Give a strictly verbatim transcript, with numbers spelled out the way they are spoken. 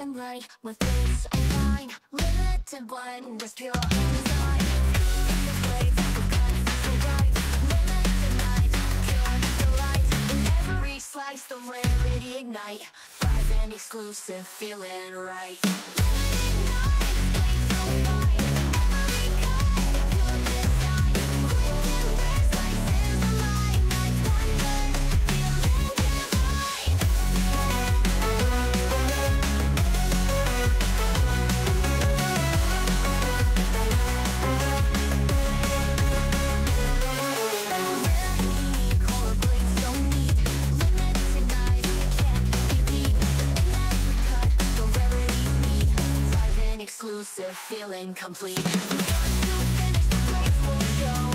and right when things align. Limit and blind, just pure design. Slice the rarity, ignite. Five and exclusive, feeling right. Exclusive, feeling complete. We're going to finish the place for show.